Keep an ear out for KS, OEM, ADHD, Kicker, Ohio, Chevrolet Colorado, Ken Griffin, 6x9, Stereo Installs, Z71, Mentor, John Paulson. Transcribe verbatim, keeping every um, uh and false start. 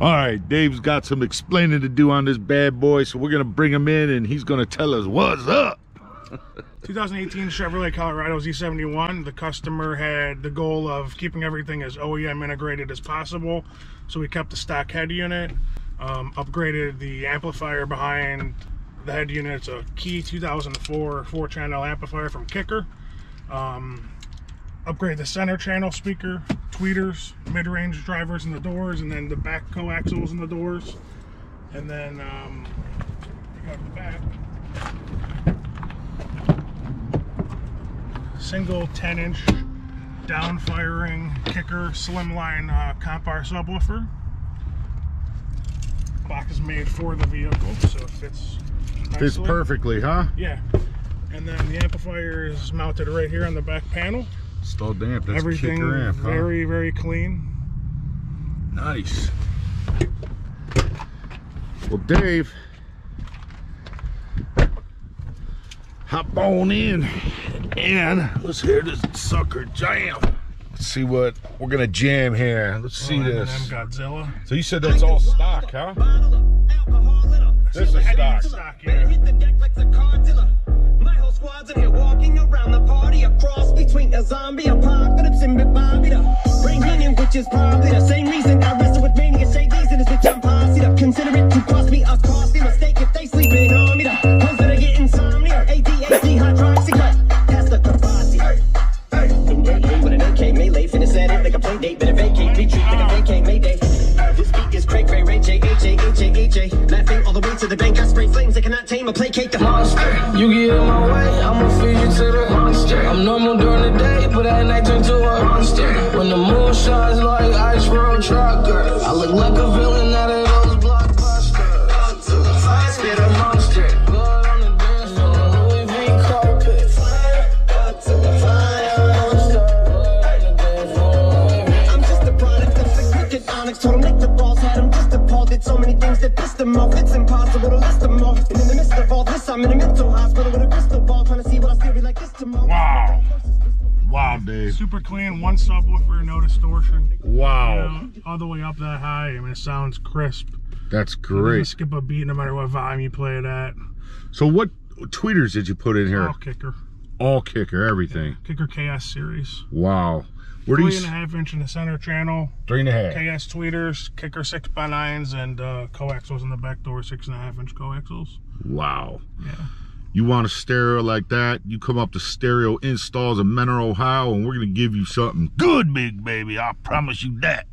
All right, Dave's got some explaining to do on this bad boy, so we're gonna bring him in and he's gonna tell us what's up. twenty eighteen Chevrolet Colorado Z seventy-one. The customer had the goal of keeping everything as O E M integrated as possible, so we kept the stock head unit, um, upgraded the amplifier behind the head unit. It's a Key two thousand four four-channel amplifier from Kicker. Um, upgrade the center channel speaker, tweeters, mid-range drivers in the doors, and then the back coaxials in the doors. And then um, you go to the back. Single ten inch down firing Kicker slimline uh, comp bar subwoofer. Box is made for the vehicle, so it fits nicely. Fits perfectly, huh? Yeah. And then the amplifier is mounted right here on the back panel. Still damp. That's everything Kicker amp, huh? Very, very clean. Nice. Well, Dave, hop on in and let's hear this sucker jam. Let's see what we're gonna jam here. Let's see oh, this. Godzilla. So you said that's all stock, huh? This is stock. stock yeah. Squads in here walking around the party, a cross between a zombie apocalypse and Big Bobby. The brain union, which is probably the same reason I wrestle with mania shades in this bitch. I'm posse up, consider it to cost me a costly mistake if they sleeping on me. The ones that I get insomnia, A D H D hydroxy cut, that's the capacity. Hey, hey, the way you with an A K melee, finish at it like a play date, better vacate, retreat like a vacate mayday. This beat is Craig Ray Ray J H A H A H A. Laughing all the way to the bank, I spray flames that cannot tame or placate the monster. You get in my way, I'ma feed you to the monster. I'm normal during the day, but at night turn to a monster. When the moon shines like ice road trucker, I look like a villain out of those blockbusters. I spit a monster. Blood on the dance floor, Louis V carpet. Fire to the fire monster. I'm just a product of six wicked onyx. Told him lick the balls, had him just appalled. Did so many things that pissed him off. It's impossible to list them off. And in the midst of all this, I'm in a mental hospital with a crystal ball. Wow. Wow, Dave. Super clean, one subwoofer, no distortion. Wow. You know, all the way up that high. I mean, it sounds crisp. That's great. Skip a beat no matter what volume you play it at. So what tweeters did you put in here? All Kicker. All Kicker, everything. Yeah, Kicker K S series. Wow. Where Three do you... and a half inch in the center channel. Three and a half. K S tweeters, Kicker six by nines, and uh, coaxials in the back door, six and a half inch coaxials. Wow. Yeah. You want a stereo like that, you come up to Stereo Installs in Mentor, Ohio, and we're going to give you something good, big baby. I promise you that.